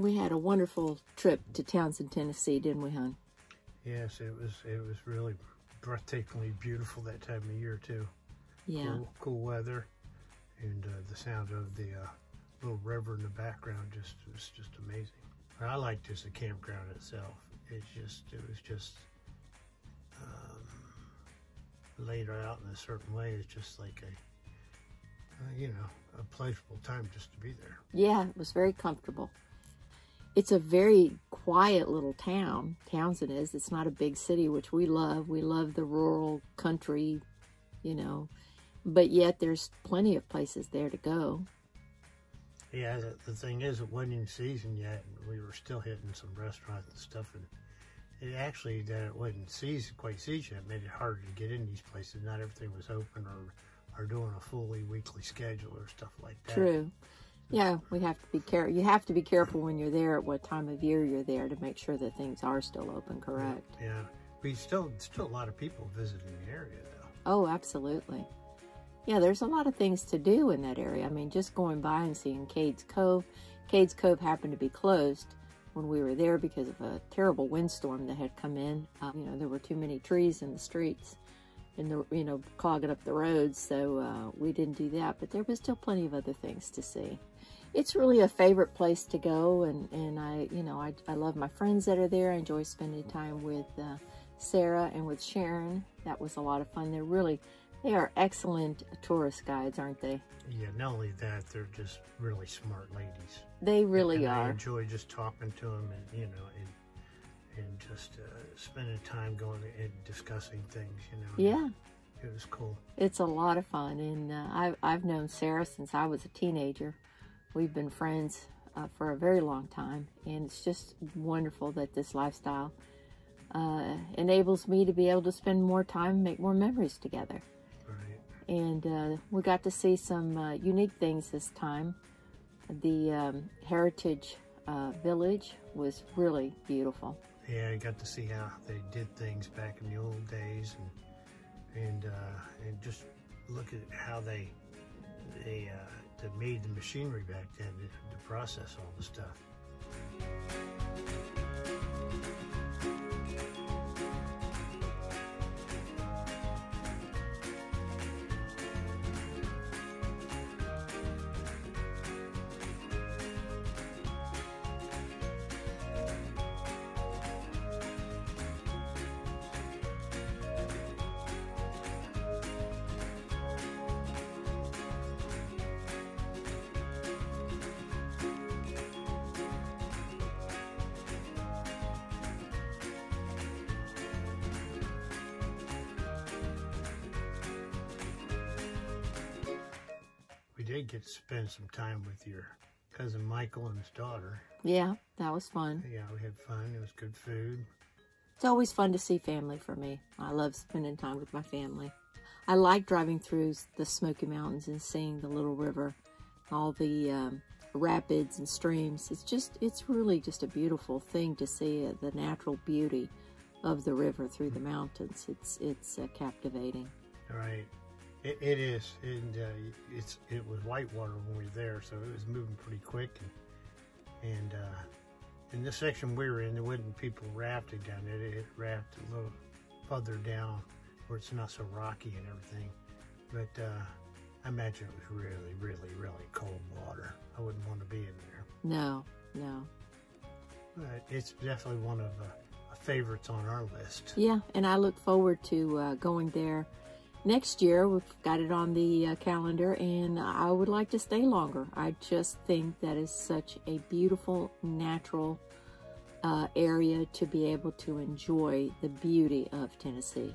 We had a wonderful trip to Townsend, Tennessee, didn't we, hon? Yes, it was really breathtakingly beautiful that time of year too. Yeah. Cool weather, and the sound of the Little River in the background was just amazing. I liked just the campground itself. It was just laid out in a certain way. It's just like a pleasurable time just to be there. Yeah, it was very comfortable. It's a very quiet little town, Townsend is. It's not a big city, which we love. We love the rural country, you know, but yet there's plenty of places there to go. Yeah, the thing is, it wasn't in season yet, and we were still hitting some restaurants and stuff, and it actually, that it wasn't quite season, it made it harder to get in these places. Not everything was open or doing a fully weekly schedule or stuff like that. True. Yeah, we have to be careful. You have to be careful when you're there at what time of year you're there to make sure that things are still open, correct? Yeah, but still a lot of people visiting the area, though. Oh, absolutely. Yeah, there's a lot of things to do in that area. I mean, just going by and seeing Cades Cove. Cades Cove happened to be closed when we were there because of a terrible windstorm that had come in. You know, there were too many trees in the streets, clogging up the roads, so we didn't do that, but there was still plenty of other things to see. It's really a favorite place to go, and I love my friends that are there. I enjoy spending time with Sarah and with Sharon. That was a lot of fun. They are excellent tourist guides, aren't they? Yeah, not only that, they're just really smart ladies. They really are. I enjoy just talking to them and spending time going and discussing things, you know. Yeah. It was cool. It's a lot of fun, and I've known Sarah since I was a teenager. We've been friends for a very long time, and it's just wonderful that this lifestyle enables me to be able to spend more time, make more memories together. Right. And we got to see some unique things this time. The Heritage Village was really beautiful. Yeah, I got to see how they did things back in the old days, and just look at how they made the machinery back then to process all the stuff. Did get to spend some time with your cousin Michael and his daughter. Yeah, that was fun. Yeah, we had fun. It was good food. It's always fun to see family for me. I love spending time with my family. I like driving through the Smoky Mountains and seeing the Little River, all the rapids and streams. It's really just a beautiful thing to see, the natural beauty of the river through the mountains. It's captivating. All right. It is, and it was whitewater when we were there, so it was moving pretty quick. And in this section we were in, there wasn't people rafting down there. It rafted a little further down where it's not so rocky and everything. But I imagine it was really, really, really cold water. I wouldn't want to be in there. No, no. But it's definitely one of my favorites on our list. Yeah, and I look forward to going there. Next year, we've got it on the calendar, and I would like to stay longer. I just think that is such a beautiful, natural area to be able to enjoy the beauty of Tennessee.